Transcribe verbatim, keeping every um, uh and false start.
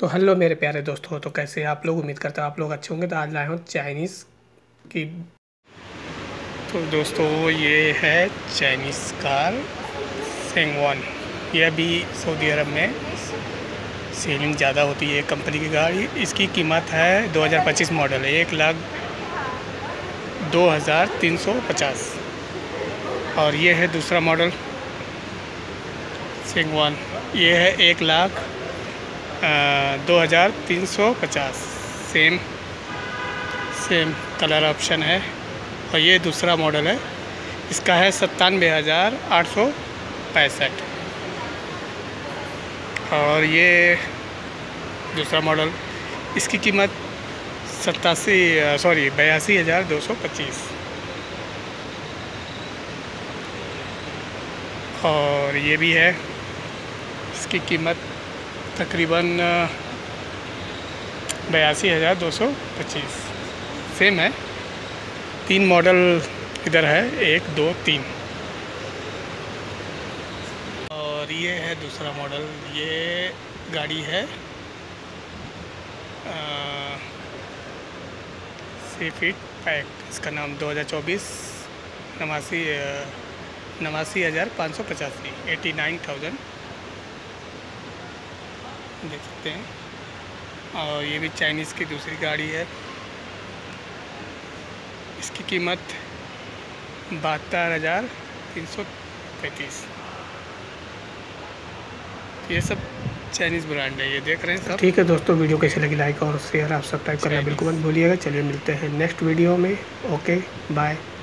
तो हेलो मेरे प्यारे दोस्तों, तो कैसे आप लोग? उम्मीद करता हूँ आप लोग अच्छे होंगे। तो आज लाए हूँ चाइनीज़ की। तो दोस्तों ये है चाइनीज़ कार सेंगवान। ये अभी सऊदी अरब में सेलिंग ज़्यादा होती है कंपनी की गाड़ी। इसकी कीमत है दो हज़ार पच्चीस मॉडल है, एक लाख दो हज़ार तीन सौ पचास। और ये है दूसरा मॉडल सेंगवान, ये है एक लाख दो हज़ार तीन सौ पचास। सेम सेम कलर ऑप्शन है। और ये दूसरा मॉडल है, इसका है सत्तानवे हज़ार आठ सौ पैंसठ। और ये दूसरा मॉडल, इसकी कीमत सतासी सॉरी बयासी हज़ार दो सौ पच्चीस। और ये भी है, इसकी कीमत तकरीबन बयासी हज़ार दो सौ पच्चीस। सेम है, तीन मॉडल इधर है, एक दो तीन। और ये है दूसरा मॉडल। ये गाड़ी है सी फीट पैक, इसका नाम दो हज़ार चौबीस नवासी नवासी हज़ार पाँच सौ पचासी एटी नाइन थाउजेंड देख सकते हैं। और ये भी चाइनीज़ की दूसरी गाड़ी है, इसकी कीमत बहत्तर हज़ार तीन सौ पैंतीस। ये सब चाइनीज़ ब्रांड है, ये देख रहे हैं सब। ठीक है दोस्तों, वीडियो कैसी लगी लाइक और शेयर आप सब्सक्राइब करना बिल्कुल मत भूलिएगा। चलिए मिलते हैं नेक्स्ट वीडियो में। Okay bye.